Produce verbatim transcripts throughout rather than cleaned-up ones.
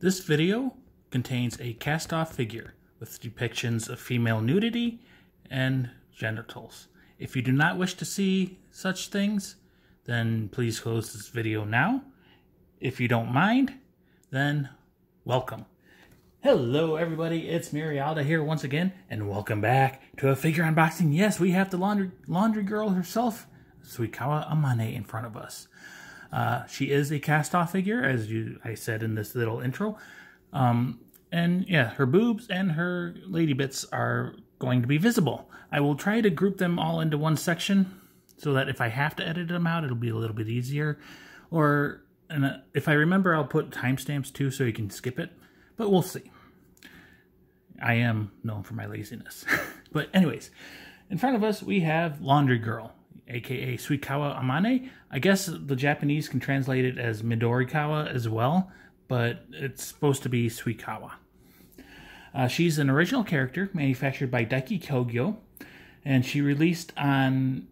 This video contains a cast-off figure with depictions of female nudity and genitals. If you do not wish to see such things, then please close this video now. If you don't mind, then welcome. Hello everybody, it's murialita here once again, and welcome back to a figure unboxing. Yes, we have the laundry, laundry girl herself, Suikawa Amane, in front of us. Uh, she is a cast-off figure, as you I said in this little intro. Um, and yeah, her boobs and her lady bits are going to be visible. I will try to group them all into one section so that if I have to edit them out, it'll be a little bit easier. Or and if I remember, I'll put timestamps too so you can skip it. But we'll see. I am known for my laziness. But anyways, in front of us we have Laundry Girl, aka Suikawa Amane. I guess the Japanese can translate it as Midorikawa as well, but it's supposed to be Suikawa. Uh, she's an original character manufactured by Daiki Kougyou, and she released on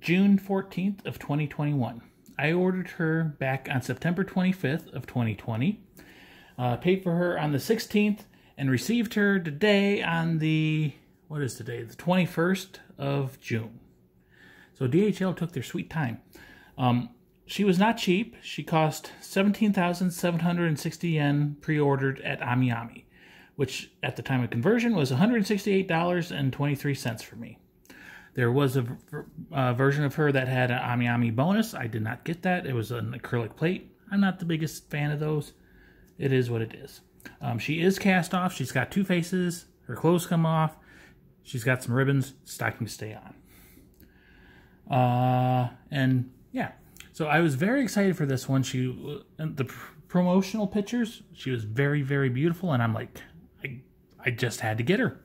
June fourteenth of twenty twenty-one. I ordered her back on September twenty-fifth of twenty twenty. Uh, paid for her on the sixteenth and received her today on the, what is today, the twenty-first of June. So D H L took their sweet time. Um, she was not cheap. She cost seventeen thousand seven hundred sixty yen pre-ordered at AmiAmi, which at the time of conversion was one hundred sixty-eight dollars and twenty-three cents for me. There was a, a version of her that had an AmiAmi bonus. I did not get that. It was an acrylic plate. I'm not the biggest fan of those. It is what it is. Um, she is cast off. She's got two faces. Her clothes come off. She's got some ribbons. Stockings stay on. Uh, and yeah. So I was very excited for this one. She, the promotional pictures, she was very, very beautiful. And I'm like, I, I just had to get her.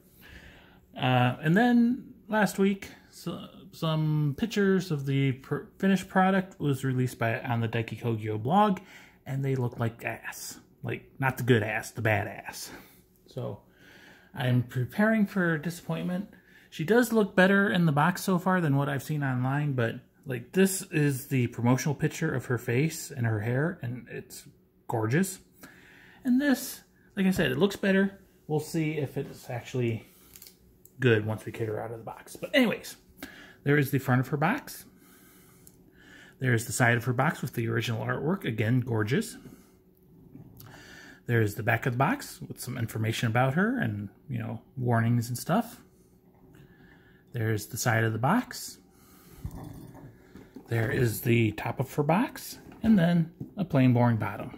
Uh, and then last week, so, some pictures of the pr finished product was released by on the Daiki Kougyou blog. And they look like ass. Like, not the good ass, the bad ass. So, I'm preparing for disappointment. She does look better in the box so far than what I've seen online, but, like, this is the promotional picture of her face and her hair, and it's gorgeous. And this, like I said, it looks better. We'll see if it's actually good once we get her out of the box. But anyways, there is the front of her box. There's the side of her box with the original artwork. Again, gorgeous. There's the back of the box with some information about her and, you know, warnings and stuff. There's the side of the box. There is the top of her box. And then a plain, boring bottom.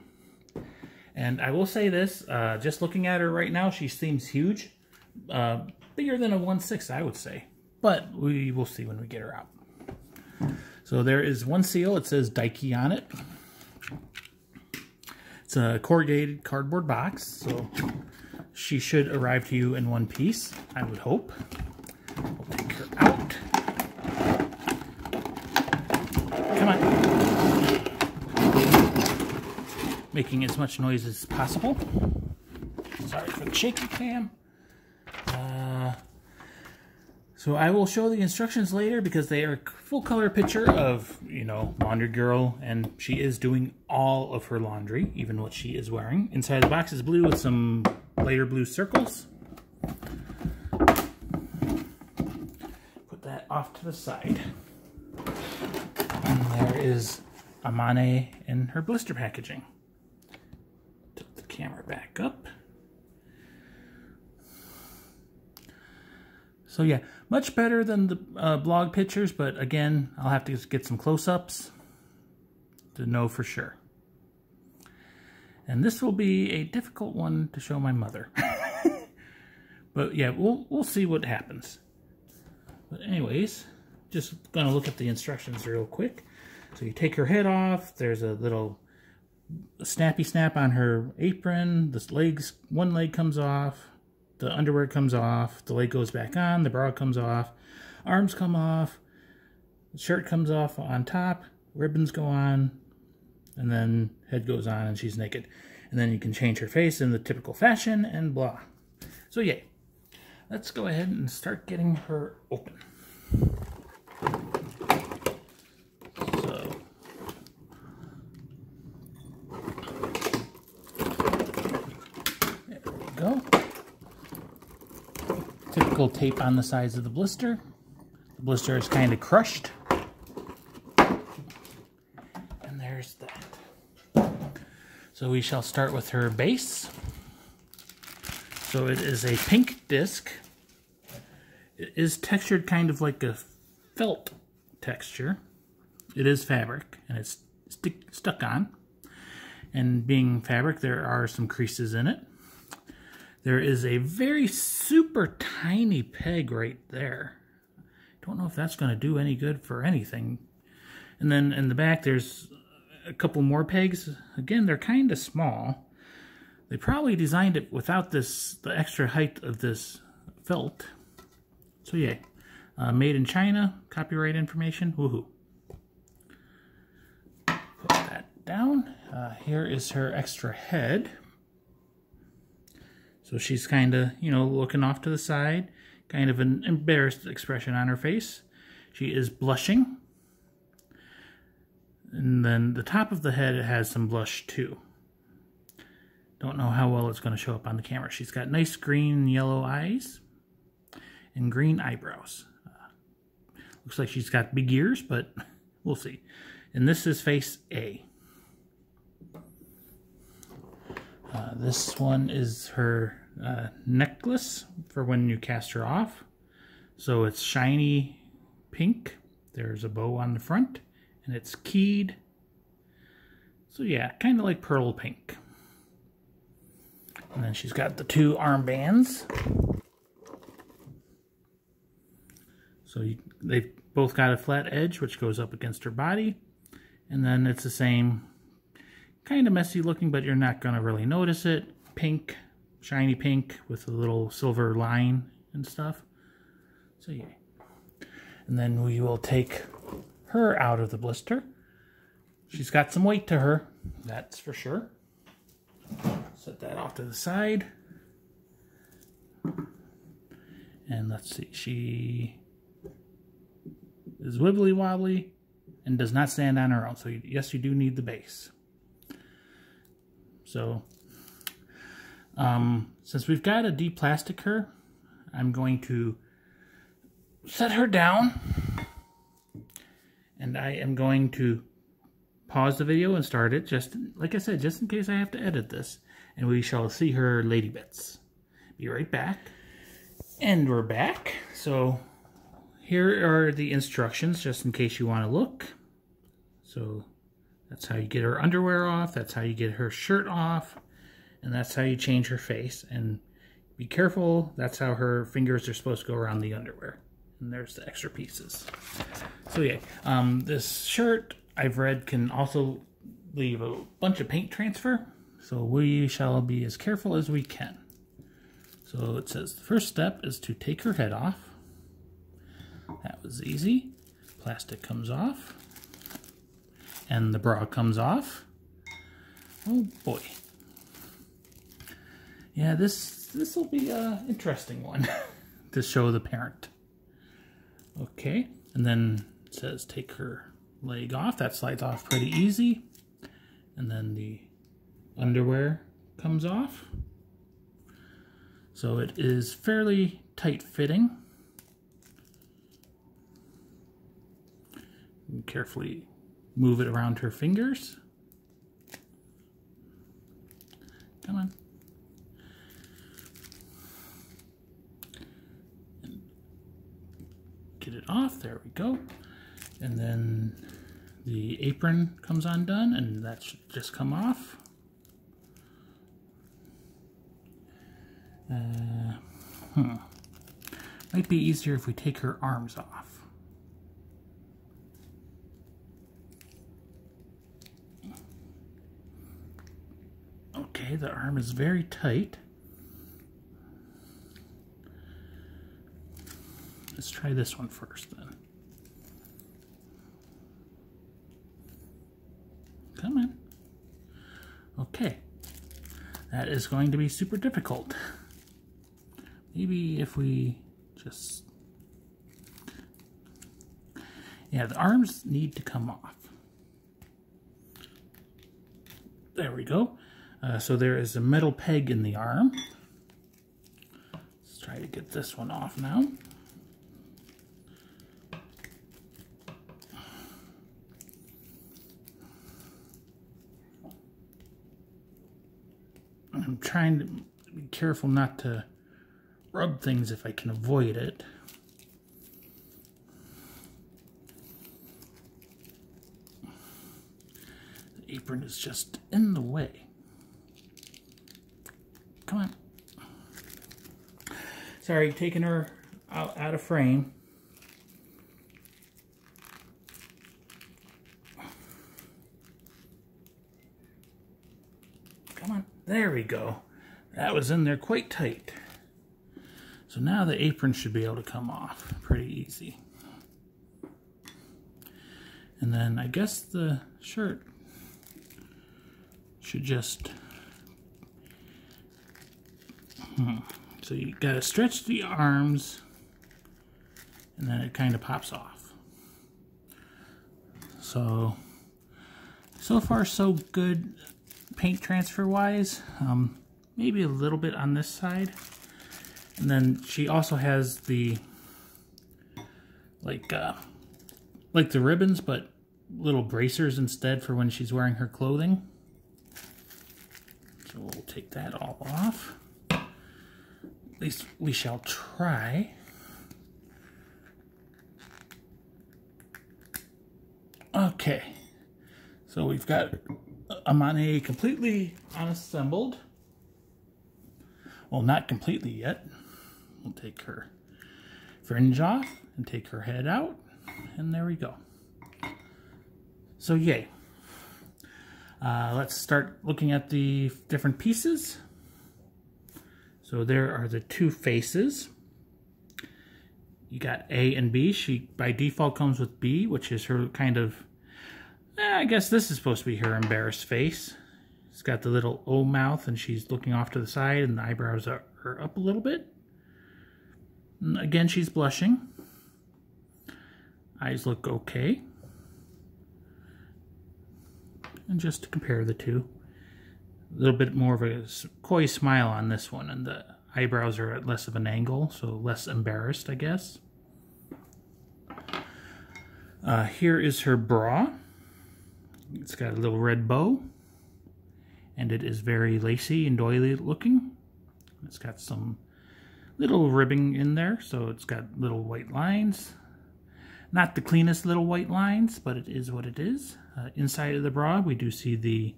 And I will say this, uh, just looking at her right now, she seems huge. Uh, bigger than a one six, I would say. But we will see when we get her out. So there is one seal. It says Daiki on it. It's a corrugated cardboard box, so she should arrive to you in one piece, I would hope. We'll take her out. Come on. Making as much noise as possible. Sorry for the shaky cam. Uh... So I will show the instructions later because they are a full color picture of, you know, Laundry Girl, and she is doing all of her laundry, even what she is wearing. Inside the box is blue with some lighter blue circles. Put that off to the side. And there is Amane in her blister packaging. Tilt the camera back up. So yeah, much better than the uh, blog pictures, but again, I'll have to get some close-ups to know for sure. And this will be a difficult one to show my mother. But yeah, we'll, we'll see what happens. But anyways, just gonna look at the instructions real quick. So you take her head off, there's a little snappy snap on her apron, this legs, one leg comes off. The underwear comes off, the leg goes back on, the bra comes off, arms come off, the shirt comes off on top, ribbons go on, and then head goes on and she's naked. And then you can change her face in the typical fashion and blah. So yay. Let's go ahead and start getting her open. So. little tape on the sides of the blister. The blister is kind of crushed. And there's that. So we shall start with her base. So it is a pink disc. It is textured kind of like a felt texture. It is fabric, and it's stick, stuck on. And being fabric, there are some creases in it. There is a very super tiny peg right there. Don't know if that's going to do any good for anything. And then in the back, there's a couple more pegs. Again, they're kind of small. They probably designed it without this, the extra height of this felt. So yeah, uh, made in China, copyright information, woohoo. Put that down. Uh, here is her extra head. So she's kind of, you know, looking off to the side, kind of an embarrassed expression on her face. She is blushing. And then the top of the head, it has some blush too. Don't know how well it's going to show up on the camera. She's got nice green and yellow eyes and green eyebrows. Uh, looks like she's got big ears, but we'll see. And this is face A. Uh, this one is her uh, necklace for when you cast her off. So it's shiny pink. There's a bow on the front, and it's keyed. So yeah, kind of like pearl pink. And then she's got the two armbands. So you, they've both got a flat edge, which goes up against her body. And then it's the same, kind of messy looking, but you're not going to really notice it. Pink, shiny pink with a little silver line and stuff. So yeah. And then we will take her out of the blister. She's got some weight to her, that's for sure. Set that off to the side. And let's see, she is wibbly wobbly and does not stand on her own. So yes, you do need the base. So um, since we've got to deplastic her, I'm going to set her down. And I am going to pause the video and start it, just like I said, just in case I have to edit this. And we shall see her lady bits. Be right back. And we're back. So here are the instructions, just in case you want to look. So that's how you get her underwear off. That's how you get her shirt off. And that's how you change her face. And be careful. That's how her fingers are supposed to go around the underwear. And there's the extra pieces. So yeah, um, this shirt, I've read, can also leave a bunch of paint transfer. So we shall be as careful as we can. So it says the first step is to take her head off. That was easy. Plastic comes off. And the bra comes off. Oh boy. Yeah, this this will be an interesting one to show the parent. Okay, and then it says take her leg off. That slides off pretty easy. And then the underwear comes off. So it is fairly tight fitting. And carefully move it around her fingers. Come on. And get it off, there we go. And then the apron comes undone, and that should just come off. Uh, hmm. Might be easier if we take her arms off. Okay, the arm is very tight. Let's try this one first then. Come on. Okay. That is going to be super difficult. Maybe if we just... Yeah, the arms need to come off. There we go. Uh, so there is a metal peg in the arm. Let's Try to get this one off now. I'm trying to be careful not to rub things if I can avoid it. The apron is just in the way. Come on. Sorry, taking her out, out of frame. Come on. There we go. That was in there quite tight. So now the apron should be able to come off pretty easy. And then I guess the shirt should just... Hmm. So you gotta stretch the arms and then it kind of pops off. So, so far so good paint transfer wise. Um, maybe a little bit on this side. And then she also has the, like, uh, like the ribbons, but little bracers instead for when she's wearing her clothing. So we'll take that all off. At least we shall try. Okay. So we've got Amane completely unassembled. Well, not completely yet. We'll take her fringe off and take her head out, and there we go. So yay. Uh, let's start looking at the different pieces. So there are the two faces. You got A and B. She by default comes with B, which is her kind of, eh, I guess this is supposed to be her embarrassed face. She's got the little O mouth and she's looking off to the side and the eyebrows are, are up a little bit. And again, she's blushing. Eyes look okay. And just to compare the two, a little bit more of a coy smile on this one, and the eyebrows are at less of an angle, so less embarrassed, I guess. Uh, here is her bra. It's got a little red bow. And it is very lacy and doily looking. It's got some little ribbing in there, so it's got little white lines. Not the cleanest little white lines, but it is what it is. Uh, inside of the bra, we do see the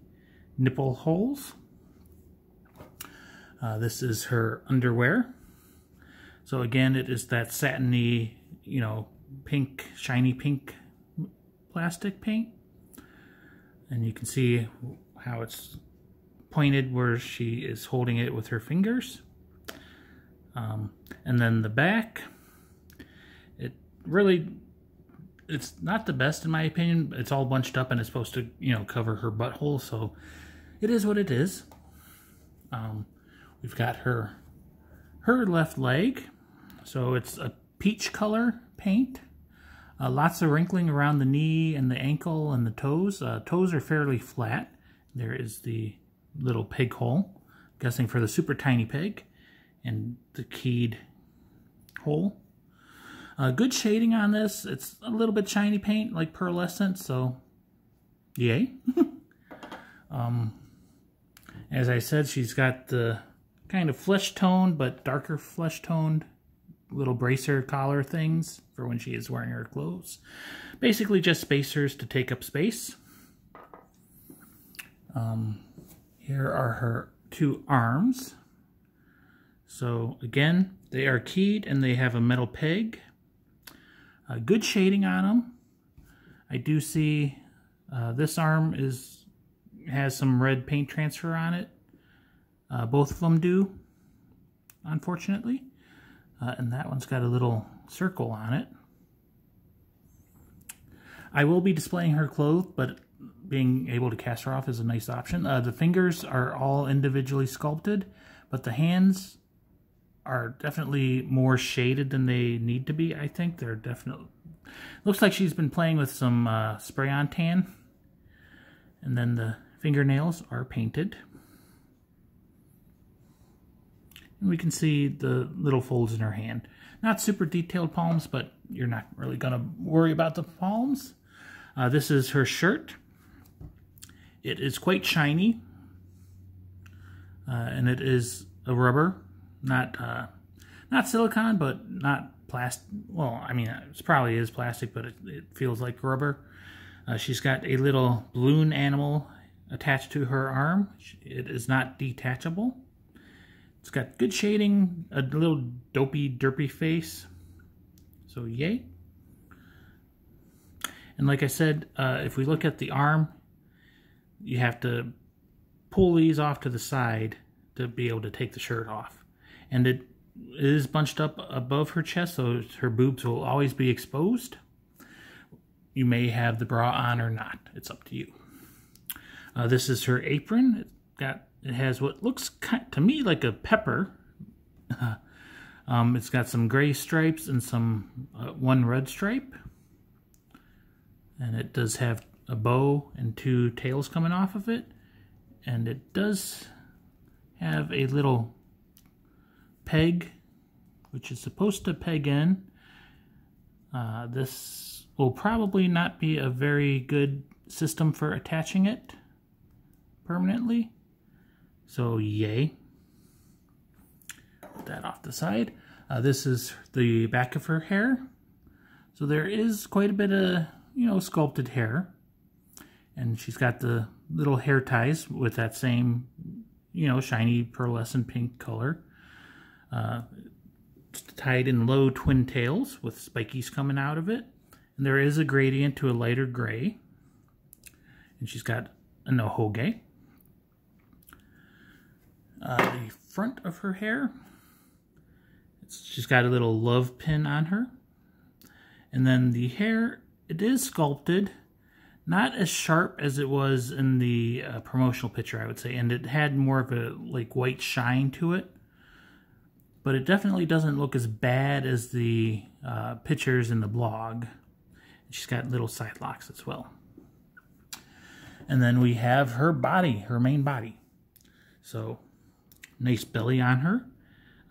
nipple holes. Uh, this is her underwear. So again, it is that satiny, you know, pink, shiny pink plastic paint. And you can see how it's pointed where she is holding it with her fingers. Um, and then the back, it really, it's not the best in my opinion. It's all bunched up and it's supposed to, you know, cover her butthole. So it is what it is. Um, we've got her, her left leg. So it's a peach color paint. Uh, lots of wrinkling around the knee and the ankle and the toes. Uh, toes are fairly flat. There is the little peg hole, I'm guessing for the super tiny peg, and the keyed hole. Uh, good shading on this. It's a little bit shiny paint, like pearlescent, so yay. um, as I said, she's got the kind of flesh tone, but darker flesh toned little bracer collar things for when she is wearing her clothes. Basically just spacers to take up space. Um, Here are her two arms. So again, they are keyed and they have a metal peg. Uh, good shading on them. I do see uh, this arm is has some red paint transfer on it. Uh, both of them do, unfortunately. Uh, and that one's got a little circle on it. I will be displaying her clothes, but being able to cast her off is a nice option. Uh, the fingers are all individually sculpted, but the hands are definitely more shaded than they need to be, I think. They're definitely... Looks like she's been playing with some uh, spray-on tan. And then the fingernails are painted. And we can see the little folds in her hand. Not super detailed palms, but you're not really going to worry about the palms. Uh, this is her shirt. It is quite shiny. Uh, and it is a rubber. Not uh, not silicone, but not plastic. Well, I mean, it probably is plastic, but it, it feels like rubber. Uh, she's got a little balloon animal attached to her arm. It is not detachable. It's got good shading, a little dopey, derpy face. So, yay. And like I said, uh, if we look at the arm, you have to pull these off to the side to be able to take the shirt off. And it is bunched up above her chest, so her boobs will always be exposed. You may have the bra on or not. It's up to you. Uh, this is her apron. It got it has what looks kind, to me like a pepper. um, it's got some gray stripes and some uh, one red stripe, and it does have a bow and two tails coming off of it, and it does have a little peg, which is supposed to peg in. Uh, this will probably not be a very good system for attaching it permanently. So yay. Put that off the side. Uh, this is the back of her hair. So there is quite a bit of, you know, sculpted hair. And she's got the little hair ties with that same, you know, shiny pearlescent pink color. Uh, tied in low twin tails with spikies coming out of it. And there is a gradient to a lighter gray. And she's got an ohoge. Uh, the front of her hair, it's, she's got a little love pin on her. And then the hair, it is sculpted, not as sharp as it was in the uh, promotional picture, I would say. And it had more of a like white shine to it. But it definitely doesn't look as bad as the uh, pictures in the blog. And she's got little side locks as well. And then we have her body, her main body. So, nice belly on her,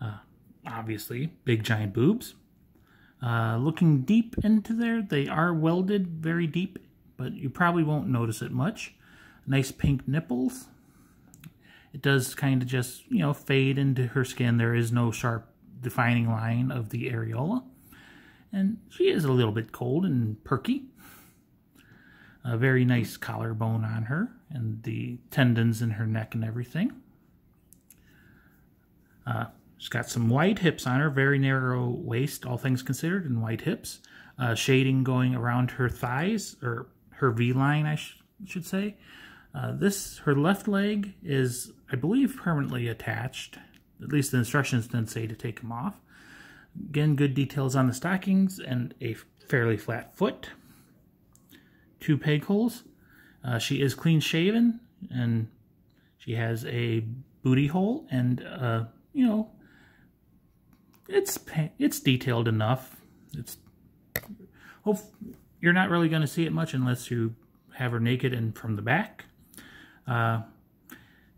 uh, obviously, big giant boobs. Uh, looking deep into there, they are welded very deep, but you probably won't notice it much. Nice pink nipples. It does kind of just, you know, fade into her skin. There is no sharp defining line of the areola. And she is a little bit cold and perky. A very nice collarbone on her, and the tendons in her neck and everything. Uh, she's got some wide hips on her, very narrow waist, all things considered, and wide hips. Uh, shading going around her thighs, or her V-line, I sh should say. Uh, this, her left leg is, I believe, permanently attached. At least the instructions didn't say to take them off. Again, good details on the stockings and a fairly flat foot. Two peg holes. Uh, she is clean shaven, and she has a booty hole, and uh, you know, it's it's detailed enough. It's hope you're not really going to see it much unless you have her naked and from the back. Uh,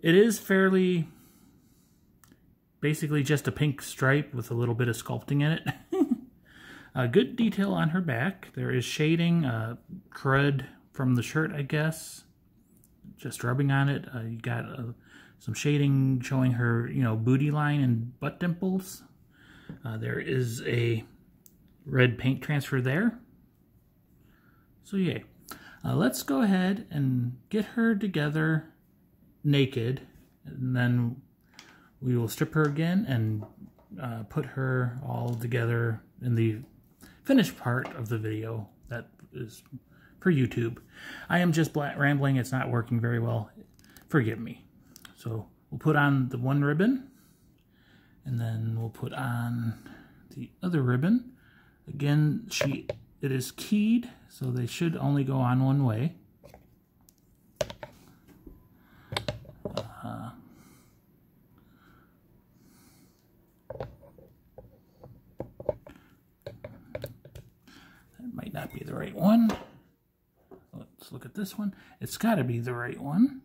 it is fairly basically just a pink stripe with a little bit of sculpting in it. Uh, good detail on her back. There is shading, uh, crud from the shirt, I guess. Just rubbing on it. Uh, you got uh, some shading showing her, you know, booty line and butt dimples. Uh, there is a red paint transfer there. So yay. Uh, let's go ahead and get her together naked, and then we will strip her again and uh, put her all together in the finished part of the video that is for YouTube. I am just rambling. It's not working very well. Forgive me. So we'll put on the one ribbon, and then we'll put on the other ribbon. Again, she it is keyed, so they should only go on one way. Uh, that might not be the right one. Let's look at this one. It's got to be the right one.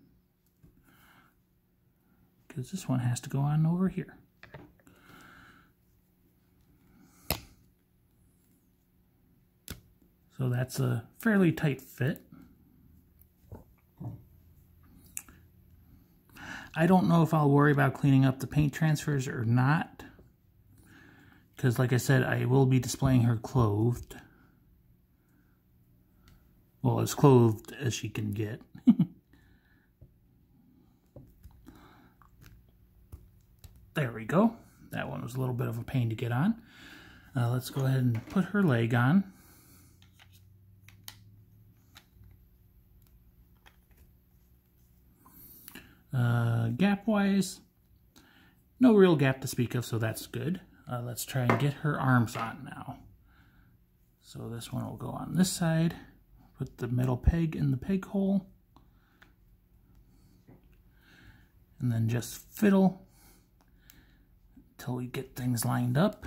Because this one has to go on over here. So that's a fairly tight fit. I don't know if I'll worry about cleaning up the paint transfers or not, because like I said, I will be displaying her clothed. Well, as clothed as she can get. There we go. That one was a little bit of a pain to get on. Uh, let's go ahead and put her leg on. Uh, gap-wise, no real gap to speak of, so that's good. Uh, let's try and get her arms on now. So this one will go on this side. Put the metal peg in the peg hole. And then just fiddle until we get things lined up.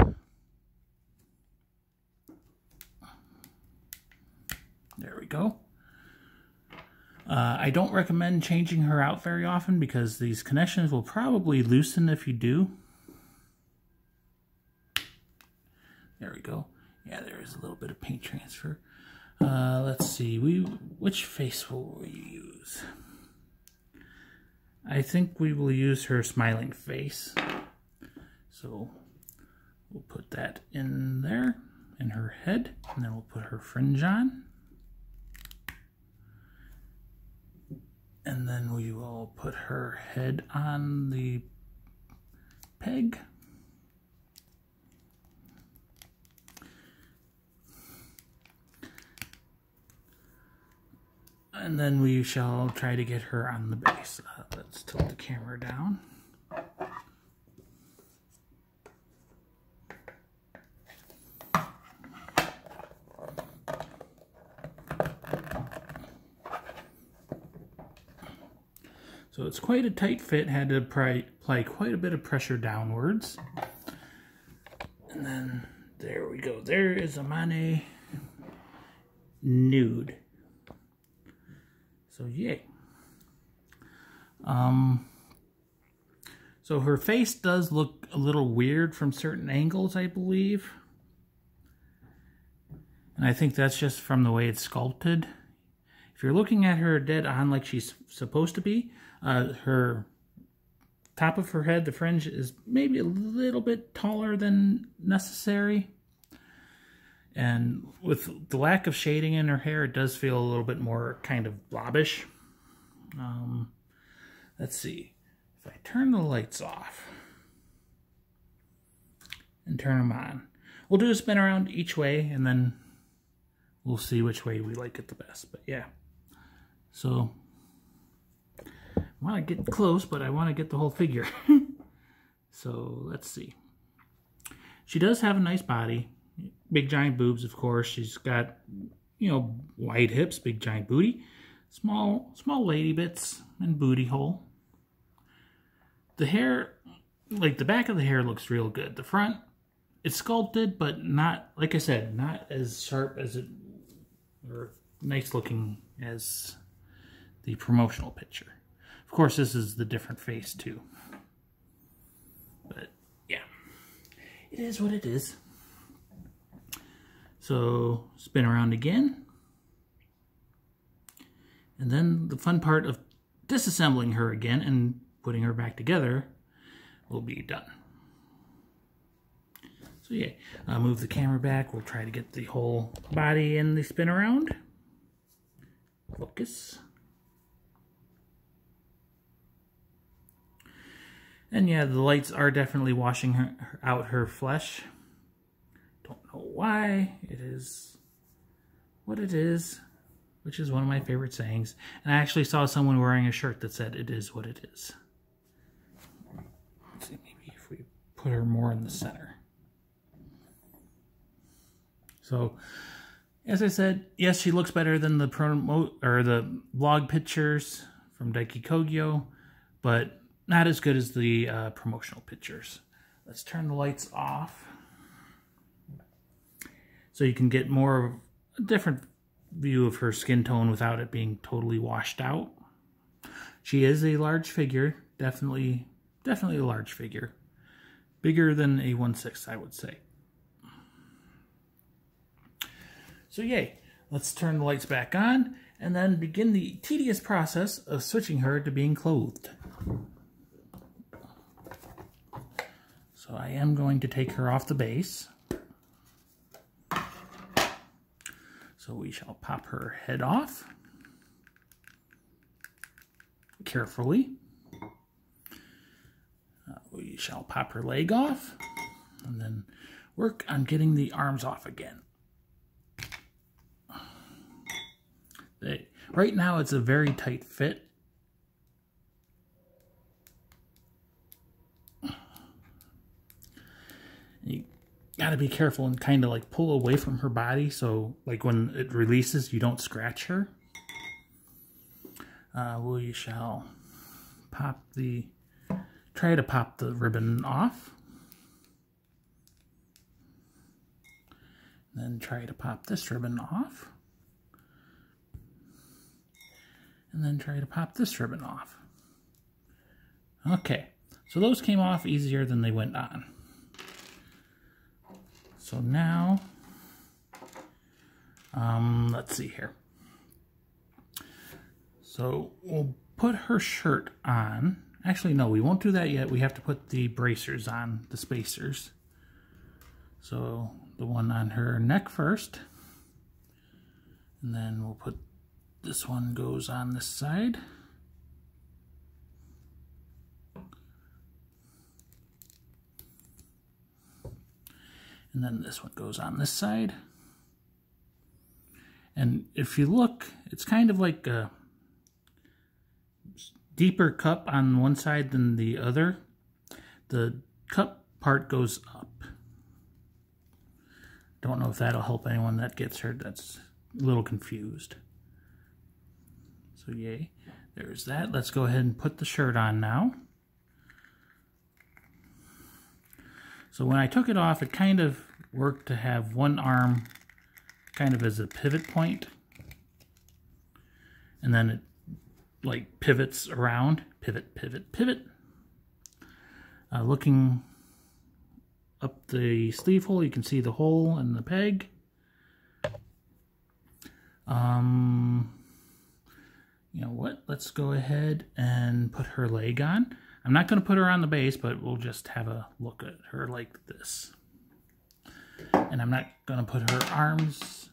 There we go. Uh, I don't recommend changing her out very often because these connections will probably loosen if you do. There we go. Yeah, there is a little bit of paint transfer. Uh, let's see, we which face will we use? I think we will use her smiling face. So we'll put that in there, in her head, and then we'll put her fringe on. And then we will put her head on the peg. And then we shall try to get her on the base. Uh, let's tilt the camera down. So it's quite a tight fit, had to apply quite a bit of pressure downwards. And then, there we go, there is Amane nude. So yay. Um, so her face does look a little weird from certain angles, I believe. And I think that's just from the way it's sculpted. If you're looking at her dead on like she's supposed to be, uh, her top of her head, the fringe, is maybe a little bit taller than necessary. And with the lack of shading in her hair, it does feel a little bit more kind of blobbish. Um, let's see. If I turn the lights off and turn them on, we'll do a spin around each way, and then we'll see which way we like it the best. But yeah. So, I want to get close, but I want to get the whole figure. So, let's see. She does have a nice body. Big, giant boobs, of course. She's got, you know, wide hips, big, giant booty. Small, small lady bits and booty hole. The hair, like the back of the hair looks real good. The front, it's sculpted, but not, like I said, not as sharp as it, or nice looking as the promotional picture. Of course, this is the different face too. But yeah, it is what it is. So spin around again. And then the fun part of disassembling her again and putting her back together will be done. So yeah, uh, move the camera back. We'll try to get the whole body in the spin around. Focus. And yeah, the lights are definitely washing her, her, out her flesh. Don't know why. It is what it is, which is one of my favorite sayings. And I actually saw someone wearing a shirt that said, "It is what it is." Let's see, maybe if we put her more in the center. So, as I said, yes, she looks better than the promo or the vlog pictures from Daiki Kougyou, but not as good as the uh, promotional pictures. Let's turn the lights off, so you can get more of a different view of her skin tone without it being totally washed out. She is a large figure, definitely, definitely a large figure, bigger than a one sixth, I would say. So yay, Let's turn the lights back on and then begin the tedious process of switching her to being clothed. So I am going to take her off the base. So we shall pop her head off carefully. Uh, we shall pop her leg off and then work on getting the arms off again. They, right now it's a very tight fit. You gotta be careful and kind of like pull away from her body so like when it releases you don't scratch her. Uh, we shall pop the, try to pop the ribbon off. Then try to pop this ribbon off. And then try to pop this ribbon off. Okay, so those came off easier than they went on. So now, um, let's see here. So we'll put her shirt on. Actually, no, we won't do that yet. We have to put the bracers on, the spacers. So the one on her neck first. And then we'll put this one goes on this side. And then this one goes on this side. And if you look, it's kind of like a deeper cup on one side than the other. The cup part goes up. Don't know if that'll help anyone that gets her that's a little confused. So yay, there's that. Let's go ahead and put the shirt on now. So when I took it off, it kind of worked to have one arm kind of as a pivot point. And then it like pivots around. Pivot, pivot, pivot. Uh, looking up the sleeve hole, you can see the hole in the peg. Um... You know what, let's go ahead and put her leg on. I'm not going to put her on the base, but we'll just have a look at her like this. And I'm not going to put her arms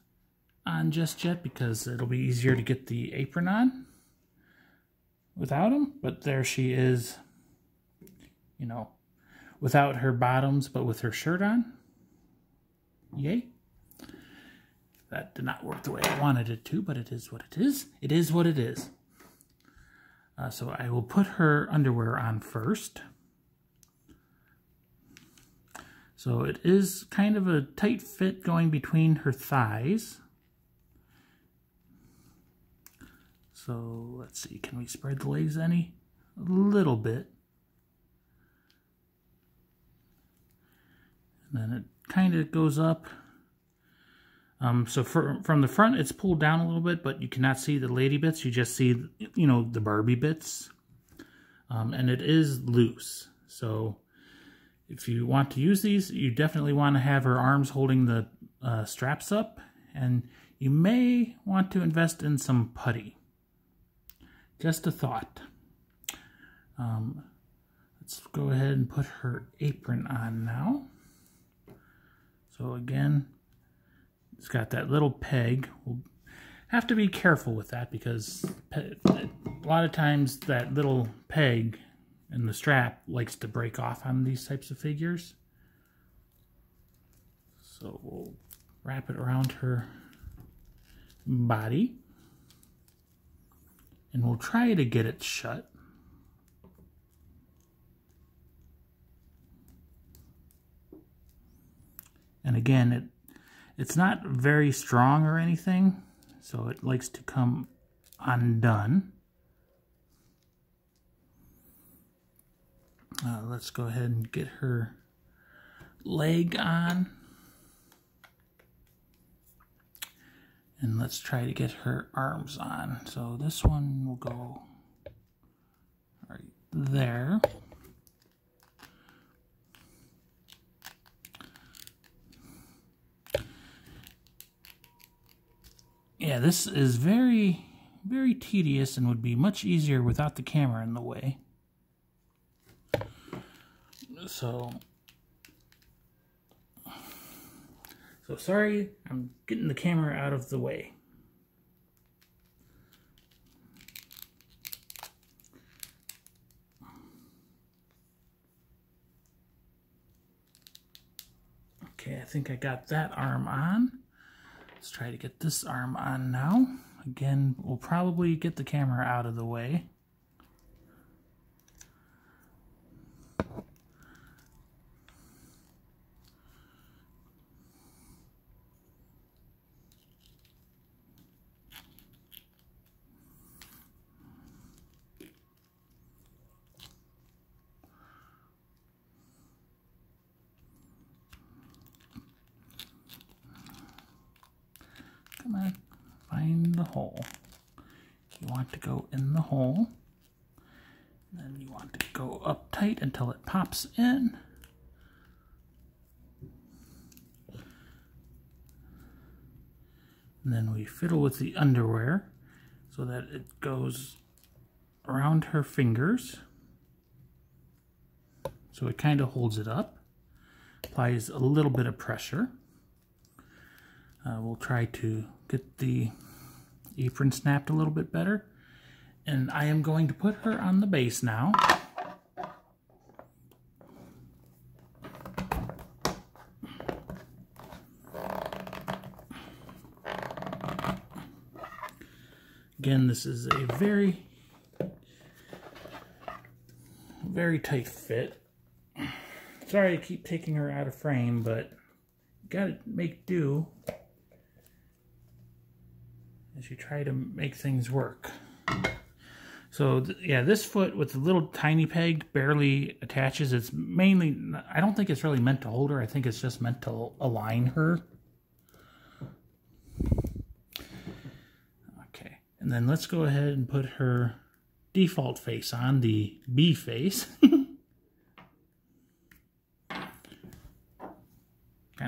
on just yet because it'll be easier to get the apron on without them. But there she is, you know, without her bottoms, but with her shirt on. Yay. That did not work the way I wanted it to, but it is what it is. It is what it is. Uh, so I will put her underwear on first. So it is kind of a tight fit going between her thighs. So let's see, can we spread the legs any? A little bit. And then it kind of goes up. Um, so for, from the front, it's pulled down a little bit, but you cannot see the lady bits. You just see, you know, the Barbie bits. Um, and it is loose. So if you want to use these, you definitely want to have her arms holding the uh, straps up. And you may want to invest in some putty. Just a thought. Um, let's go ahead and put her apron on now. So again, it's got that little peg. We'll have to be careful with that because a lot of times that little peg in the strap likes to break off on these types of figures. So we'll wrap it around her body. And we'll try to get it shut. And again, it It's not very strong or anything, so it likes to come undone. Uh, let's go ahead and get her leg on. And let's try to get her arms on. So this one will go right there. yeah, this is very, very tedious and would be much easier without the camera in the way. So, so sorry, I'm getting the camera out of the way. Okay, I think I got that arm on. Let's try to get this arm on now. Again, we'll probably get the camera out of the way. Hole. You want to go in the hole, and then you want to go up tight until it pops in. And then we fiddle with the underwear so that it goes around her fingers. So it kind of holds it up, applies a little bit of pressure. Uh, we'll try to get the apron snapped a little bit better, and I am going to put her on the base now. Again, this is a very, very tight fit. Sorry I keep taking her out of frame, but gotta make do as you try to make things work. So th yeah, this foot with the little tiny peg barely attaches. It's mainly, I don't think it's really meant to hold her. I think it's just meant to align her. Okay, and then let's go ahead and put her default face on, the B face. Kind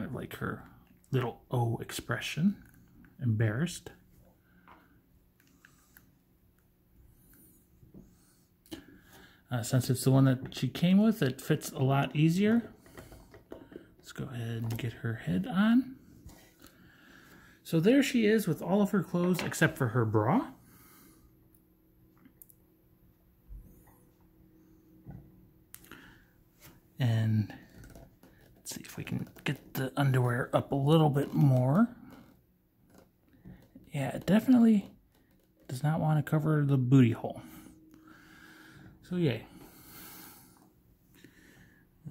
of like her little O expression, embarrassed. Uh, since it's the one that she came with, it fits a lot easier. Let's go ahead and get her head on. So there she is with all of her clothes except for her bra. And let's see if we can get the underwear up a little bit more. Yeah, it definitely does not want to cover the booty hole. So yay.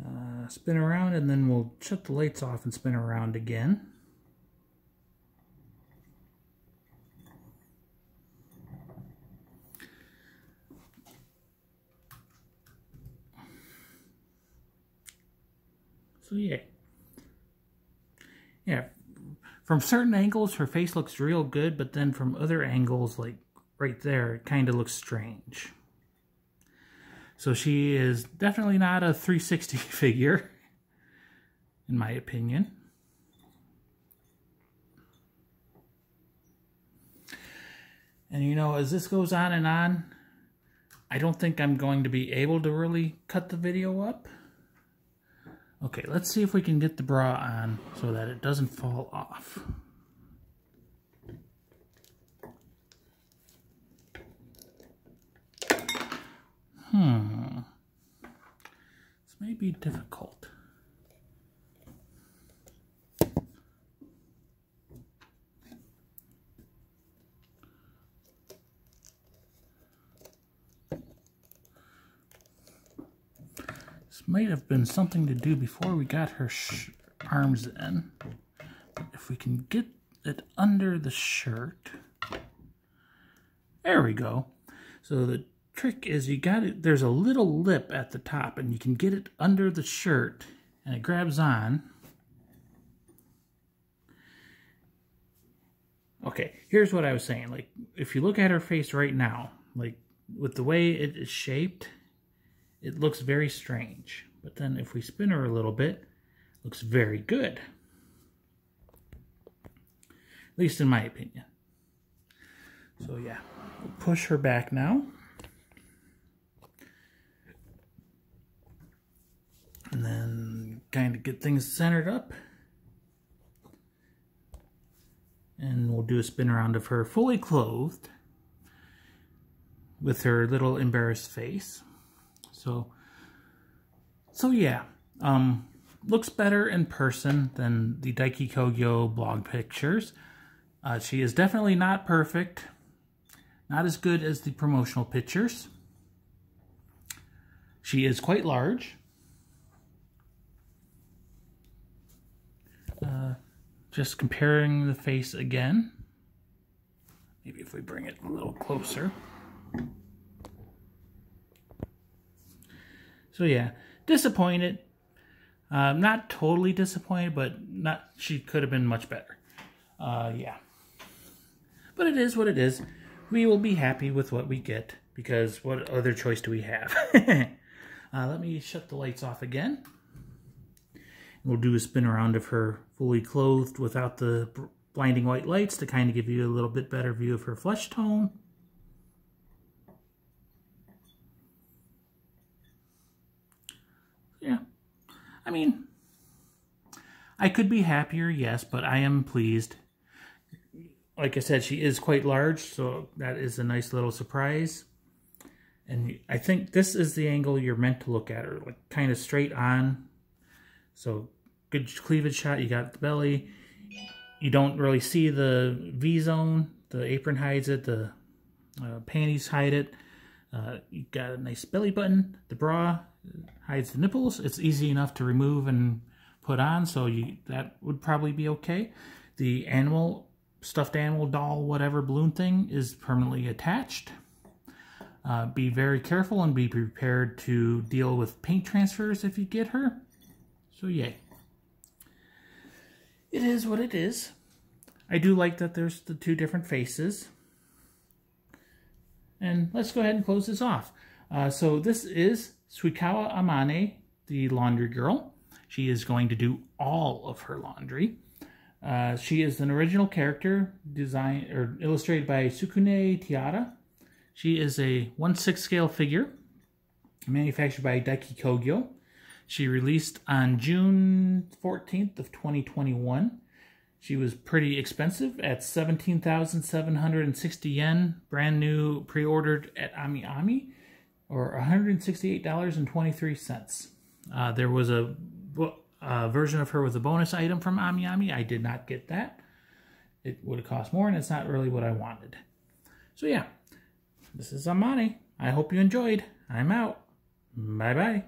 Uh, spin around, and then we'll shut the lights off and spin around again. So yay. Yeah, from certain angles her face looks real good, but then from other angles, like right there, it kind of looks strange. So she is definitely not a three sixty figure, in my opinion. And you know, as this goes on and on, I don't think I'm going to be able to really cut the video up. Okay, let's see if we can get the bra on so that it doesn't fall off. Hmm. This may be difficult. This might have been something to do before we got her sh arms in. If we can get it under the shirt. There we go. So the trick is, you got it, there's a little lip at the top, and you can get it under the shirt and it grabs on. Okay, here's what I was saying. Like, if you look at her face right now, like with the way it is shaped, it looks very strange. But then if we spin her a little bit, it looks very good. At least in my opinion. So yeah, we'll push her back now. And then kind of get things centered up. And we'll do a spin around of her fully clothed with her little embarrassed face. So, so yeah, um, looks better in person than the Daiki Kougyou blog pictures. Uh, she is definitely not perfect, not as good as the promotional pictures. She is quite large. Uh, just comparing the face again. Maybe if we bring it a little closer. So yeah, disappointed. Uh, not totally disappointed, but not. She could have been much better. Uh, yeah. But it is what it is. We will be happy with what we get, because what other choice do we have? uh, let me shut the lights off again. We'll do a spin around of her fully clothed without the blinding white lights to kind of give you a little bit better view of her flesh tone. Yeah, I mean, I could be happier, yes, but I am pleased. Like I said, she is quite large, so that is a nice little surprise. And I think this is the angle you're meant to look at her, like kind of straight on. So good cleavage shot, you got the belly. You don't really see the V-zone. The apron hides it, the uh, panties hide it. Uh, you got a nice belly button. The bra hides the nipples. It's easy enough to remove and put on, so you, that would probably be okay. The animal, stuffed animal, doll, whatever balloon thing is permanently attached. Uh, be very careful and be prepared to deal with paint transfers if you get her. So, yay. It is what it is. I do like that there's the two different faces. And let's go ahead and close this off. Uh, so, this is Suikawa Amane, the laundry girl. She is going to do all of her laundry. Uh, she is an original character designed or illustrated by Sukune Tiara. She is a one sixth scale figure manufactured by Daiki Kougyou. She released on June fourteenth of twenty twenty-one. She was pretty expensive at seventeen thousand seven hundred sixty yen, brand new, pre-ordered at AmiAmi, or one hundred sixty-eight dollars and twenty-three cents. Uh, there was a, a version of her with a bonus item from AmiAmi. I did not get that. It would have cost more, and it's not really what I wanted. So yeah, this is Amane. I hope you enjoyed. I'm out. Bye-bye.